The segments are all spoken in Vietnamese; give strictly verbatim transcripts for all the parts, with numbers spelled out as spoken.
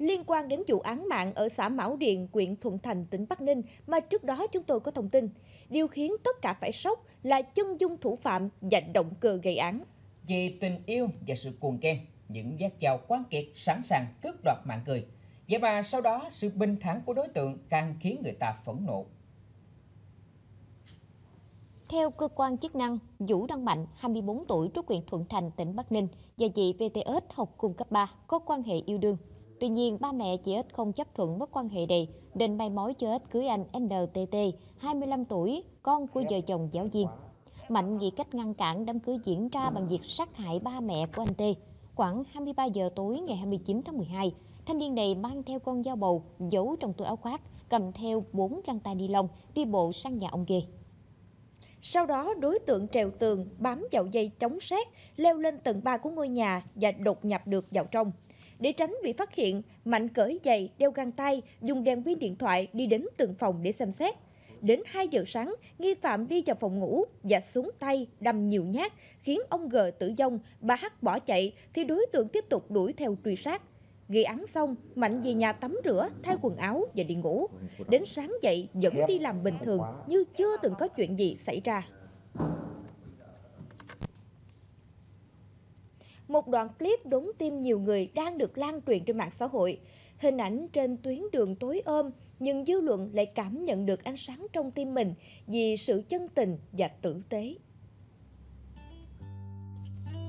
liên quan đến vụ án mạng ở xã Mão Điền, huyện Thuận Thành, tỉnh Bắc Ninh mà trước đó chúng tôi có thông tin. Điều khiến tất cả phải sốc là chân dung thủ phạm và động cơ gây án. Vì tình yêu và sự cuồng ghen, những vết dao quán kiệt sẵn sàng tước đoạt mạng người. Vậy mà sau đó, sự bình thản của đối tượng càng khiến người ta phẫn nộ. Theo cơ quan chức năng, Vũ Đăng Mạnh, hai mươi bốn tuổi, trú huyện Thuận Thành, tỉnh Bắc Ninh, và chị vê tê ét học cùng cấp ba, có quan hệ yêu đương. Tuy nhiên, ba mẹ chị ét không chấp thuận mối quan hệ này, nên mai mối cho ét cưới anh en tê tê, hai mươi lăm tuổi, con của vợ chồng giáo viên. Mạnh vì cách ngăn cản đám cưới diễn ra bằng việc sát hại ba mẹ của anh T. Khoảng hai mươi ba giờ tối ngày hai mươi chín tháng mười hai, thanh niên này mang theo con dao bầu, giấu trong túi áo khoác, cầm theo bốn găng tay ni lông, đi bộ sang nhà ông Ghê. Sau đó, đối tượng trèo tường, bám vào dây chống sét, leo lên tầng ba của ngôi nhà và đột nhập được vào trong. Để tránh bị phát hiện, Mạnh cởi giày, đeo găng tay, dùng đèn pin điện thoại đi đến từng phòng để xem xét. Đến hai giờ sáng, nghi phạm đi vào phòng ngủ và xuống tay, đâm nhiều nhát, khiến ông G tử vong, bà H bỏ chạy, thì đối tượng tiếp tục đuổi theo truy sát. Gây án xong, Mạnh về nhà tắm rửa, thay quần áo và đi ngủ. Đến sáng dậy, vẫn đi làm bình thường, như chưa từng có chuyện gì xảy ra. Một đoạn clip đốn tim nhiều người đang được lan truyền trên mạng xã hội. Hình ảnh trên tuyến đường tối om, nhưng dư luận lại cảm nhận được ánh sáng trong tim mình vì sự chân tình và tử tế.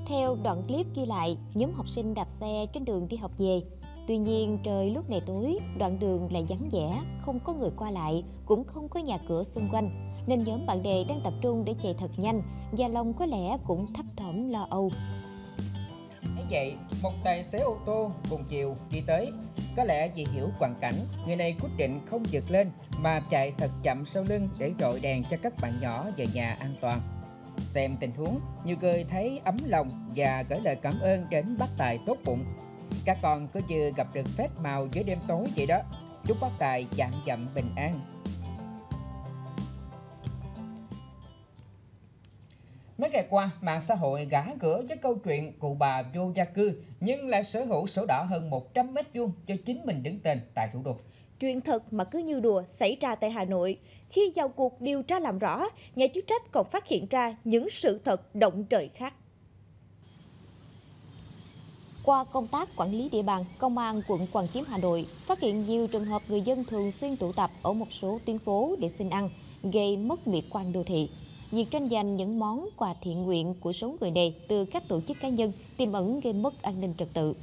Theo đoạn clip ghi lại, nhóm học sinh đạp xe trên đường đi học về. Tuy nhiên, trời lúc này tối, đoạn đường lại vắng vẻ, không có người qua lại, cũng không có nhà cửa xung quanh, nên nhóm bạn đề đang tập trung để chạy thật nhanh và lòng có lẽ cũng thấp thỏm lo âu. Như vậy, một tài xế ô tô cùng chiều đi tới. Có lẽ vì hiểu hoàn cảnh, người này quyết định không vượt lên mà chạy thật chậm sau lưng để rọi đèn cho các bạn nhỏ về nhà an toàn. Xem tình huống, nhiều người thấy ấm lòng và gửi lời cảm ơn đến bác Tài tốt bụng. Các con cứ như gặp được phép màu giữa đêm tối vậy đó. Chúc bác Tài vạn dặm bình an. Mấy ngày qua, mạng xã hội gã gỡ với câu chuyện cụ bà vô gia cư nhưng lại sở hữu sổ đỏ hơn một trăm mét vuông cho chính mình đứng tên tại thủ đô. Chuyện thật mà cứ như đùa xảy ra tại Hà Nội. Khi vào cuộc điều tra làm rõ, nhà chức trách còn phát hiện ra những sự thật động trời khác. Qua công tác quản lý địa bàn, Công an quận Hoàn Kiếm, Hà Nội phát hiện nhiều trường hợp người dân thường xuyên tụ tập ở một số tuyến phố để xin ăn, gây mất mỹ quan đô thị. Việc tranh giành những món quà thiện nguyện của số người này từ các tổ chức cá nhân tiềm ẩn gây mất an ninh trật tự.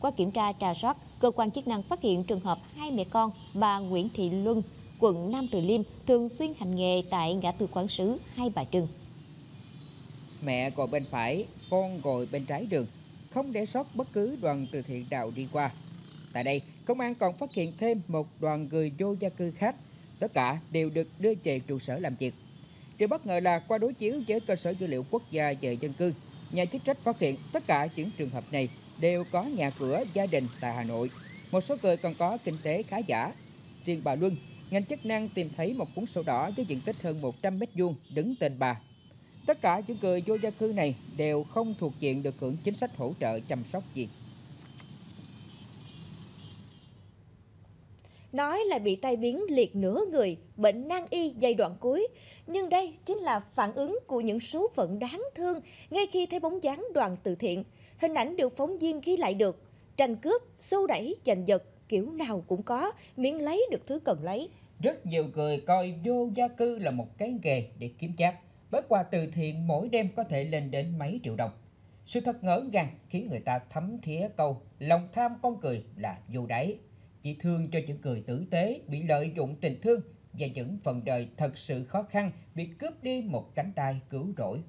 Qua kiểm tra trà soát, cơ quan chức năng phát hiện trường hợp hai mẹ con bà Nguyễn Thị Luân, quận Nam Từ Liêm thường xuyên hành nghề tại ngã tư Quán Sứ, Hai Bà Trưng. Mẹ ngồi bên phải, con ngồi bên trái đường, không để sót bất cứ đoàn từ thiện nào đi qua. Tại đây, công an còn phát hiện thêm một đoàn người vô gia cư khác, tất cả đều được đưa về trụ sở làm việc. Điều bất ngờ là qua đối chiếu với cơ sở dữ liệu quốc gia về dân cư, nhà chức trách phát hiện tất cả những trường hợp này đều có nhà cửa gia đình tại Hà Nội. Một số người còn có kinh tế khá giả. Riêng bà Luân, ngành chức năng tìm thấy một cuốn sổ đỏ với diện tích hơn một trăm mét vuông đứng tên bà. Tất cả những người vô gia cư này đều không thuộc diện được hưởng chính sách hỗ trợ chăm sóc gì. Nói là bị tai biến liệt nửa người, bệnh nan y giai đoạn cuối. Nhưng đây chính là phản ứng của những số phận đáng thương ngay khi thấy bóng dáng đoàn từ thiện. Hình ảnh được phóng viên ghi lại được. Tranh cướp, xô đẩy, giành giật, kiểu nào cũng có, miễn lấy được thứ cần lấy. Rất nhiều người coi vô gia cư là một cái nghề để kiếm chắc. Bởi quà từ thiện mỗi đêm có thể lên đến mấy triệu đồng. Sự thật ngỡ ngàng khiến người ta thấm thía câu lòng tham con người là vô đáy. Chỉ thương cho những người tử tế bị lợi dụng tình thương và những phần đời thật sự khó khăn bị cướp đi một cánh tay cứu rỗi.